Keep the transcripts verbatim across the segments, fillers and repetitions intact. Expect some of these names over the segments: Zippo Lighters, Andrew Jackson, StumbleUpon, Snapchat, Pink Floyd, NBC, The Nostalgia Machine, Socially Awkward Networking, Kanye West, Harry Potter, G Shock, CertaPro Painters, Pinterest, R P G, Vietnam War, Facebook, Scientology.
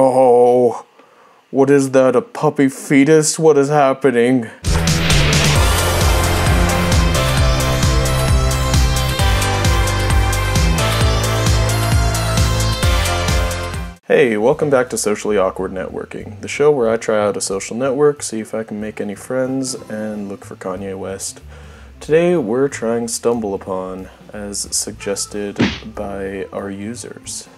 Oh, what is that, a puppy fetus? What is happening? Hey, welcome back to Socially Awkward Networking, the show where I try out a social network, see if I can make any friends, and look for Kanye West. Today we're trying StumbleUpon, as suggested by our users.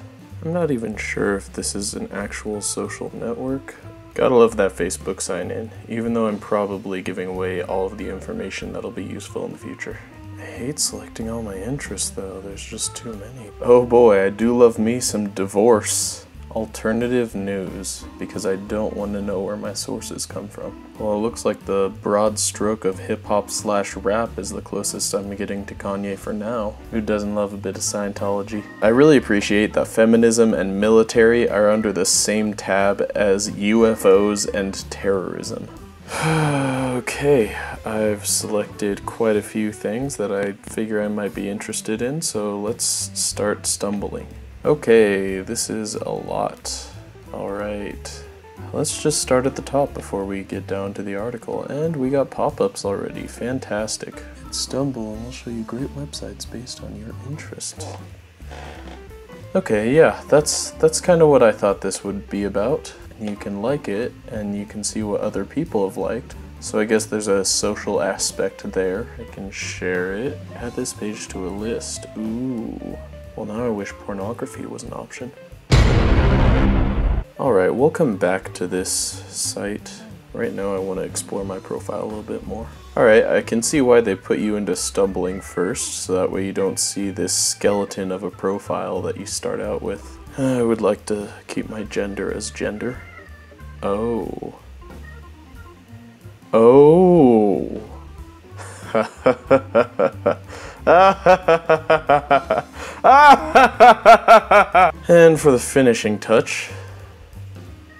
I'm not even sure if this is an actual social network. Gotta love that Facebook sign-in, even though I'm probably giving away all of the information that'll be useful in the future. I hate selecting all my interests though, there's just too many. Oh boy, I do love me some divorce. Alternative news, because I don't want to know where my sources come from. Well, it looks like the broad stroke of hip-hop slash rap is the closest I'm getting to Kanye for now. Who doesn't love a bit of Scientology? I really appreciate that feminism and military are under the same tab as U F Os and terrorism. Okay, I've selected quite a few things that I figure I might be interested in, so let's start stumbling. Okay, this is a lot. Alright, let's just start at the top before we get down to the article. And we got pop-ups already, fantastic. Stumble and I'll show you great websites based on your interest. Okay, yeah, that's that's kind of what I thought this would be about. You can like it, and you can see what other people have liked. So I guess there's a social aspect there. I can share it. Add this page to a list, ooh. Well, now I wish pornography was an option. Alright, we'll come back to this site. Right now I want to explore my profile a little bit more. Alright, I can see why they put you into stumbling first, so that way you don't see this skeleton of a profile that you start out with. I would like to keep my gender as gender. Oh. Oh. Ha ha ha ha ha. And for the finishing touch,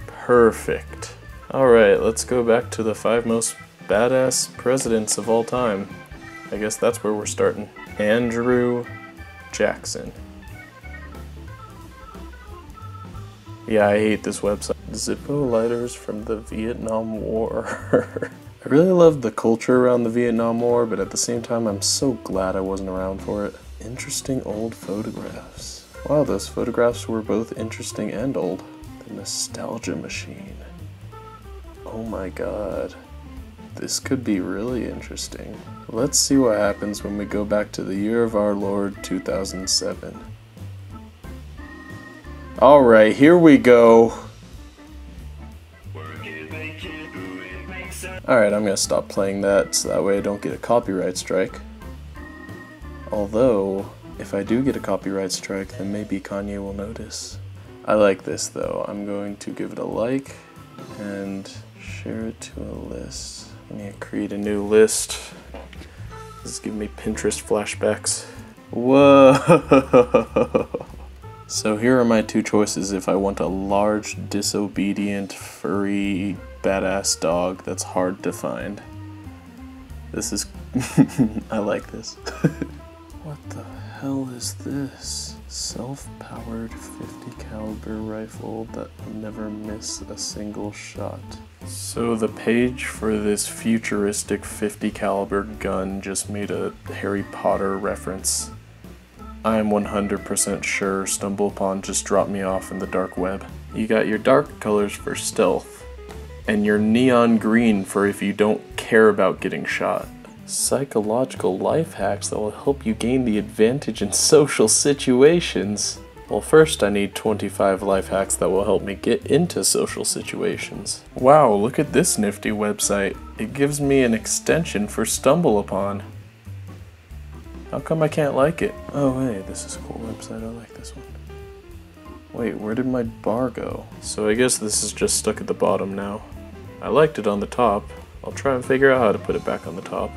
perfect. Alright, let's go back to the five most badass presidents of all time. I guess that's where we're starting. Andrew Jackson. Yeah, I hate this website. Zippo Lighters from the Vietnam War. I really loved the culture around the Vietnam War, but at the same time I'm so glad I wasn't around for it. Interesting old photographs. Wow, those photographs were both interesting and old. The Nostalgia Machine. Oh my god. This could be really interesting. Let's see what happens when we go back to the year of our Lord, two thousand seven. Alright, here we go. Alright, I'm gonna stop playing that so that way I don't get a copyright strike. Although, if I do get a copyright strike, then maybe Kanye will notice. I like this though. I'm going to give it a like and share it to a list. I'm gonna create a new list. This is giving me Pinterest flashbacks. Whoa! So here are my two choices if I want a large, disobedient, furry, badass dog that's hard to find. This is... I like this. What the hell is this? Self-powered fifty caliber rifle that will never miss a single shot. So the page for this futuristic fifty caliber gun just made a Harry Potter reference. I'm one hundred percent sure StumbleUpon just dropped me off in the dark web. You got your dark colors for stealth, and your neon green for if you don't care about getting shot. Psychological life hacks that will help you gain the advantage in social situations. Well, first I need twenty-five life hacks that will help me get into social situations. Wow, look at this nifty website. It gives me an extension for StumbleUpon. How come I can't like it? Oh hey, this is a cool website, I like this one. Wait, where did my bar go? So I guess this is just stuck at the bottom now. I liked it on the top. I'll try and figure out how to put it back on the top.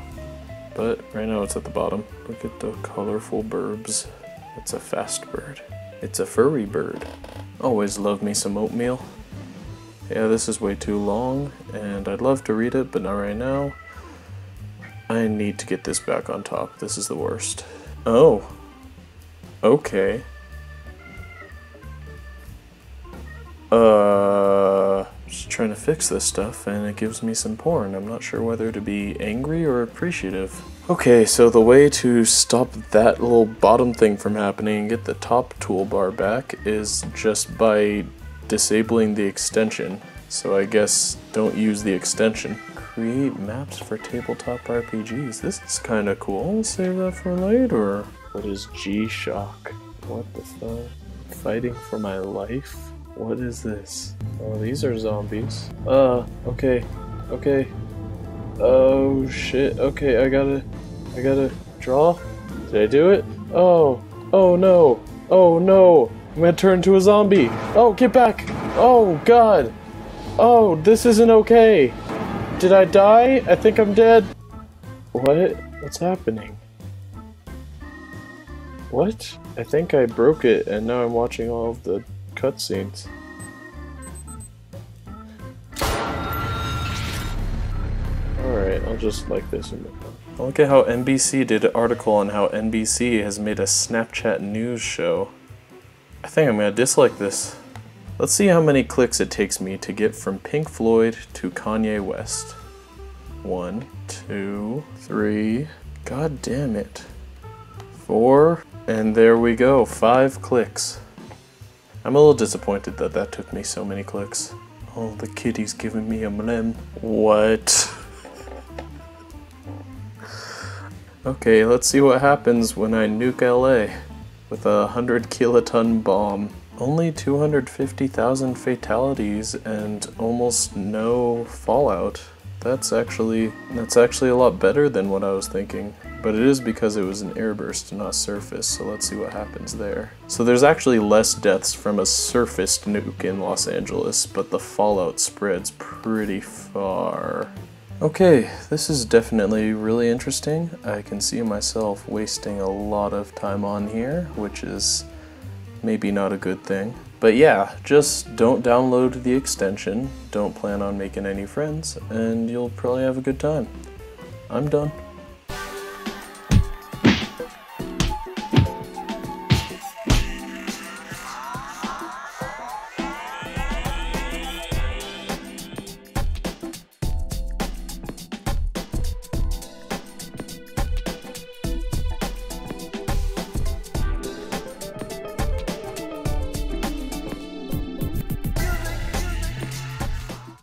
But right now it's at the bottom. Look at the colorful burbs. It's a fast bird. It's a furry bird. Always love me some oatmeal. Yeah, this is way too long, and I'd love to read it, but not right now. I need to get this back on top. This is the worst. Oh. Okay. Uh... trying to fix this stuff, and it gives me some porn. I'm not sure whether to be angry or appreciative. Okay, so the way to stop that little bottom thing from happening and get the top toolbar back is just by disabling the extension. So I guess don't use the extension. Create maps for tabletop R P Gs. This is kind of cool. I'll save that for later. What is G Shock? What the fuck? Fighting for my life? What is this? Oh, these are zombies. Uh, okay. Okay. Oh shit. Okay, I gotta I gotta draw. Did I do it? Oh. Oh no. Oh no. I'm gonna turn into a zombie. Oh, get back. Oh god. Oh, this isn't okay. Did I die? I think I'm dead. What? What's happening? What? I think I broke it and now I'm watching all of the cutscenes. Alright, I'll just like this in the front. I look at how N B C did an article on how N B C has made a Snapchat news show. I think I'm gonna dislike this. Let's see how many clicks it takes me to get from Pink Floyd to Kanye West. One, two, three, god damn it. Four, and there we go, five clicks. I'm a little disappointed that that took me so many clicks. Oh, the kitty's giving me a mlem. What? Okay, let's see what happens when I nuke L A with a hundred kiloton bomb. Only two hundred fifty thousand fatalities and almost no fallout. That's actually that's actually a lot better than what I was thinking. But it is because it was an airburst, not surface, so let's see what happens there. So there's actually less deaths from a surfaced nuke in Los Angeles, but the fallout spreads pretty far. Okay, this is definitely really interesting. I can see myself wasting a lot of time on here, which is maybe not a good thing. But yeah, just don't download the extension, don't plan on making any friends, and you'll probably have a good time. I'm done.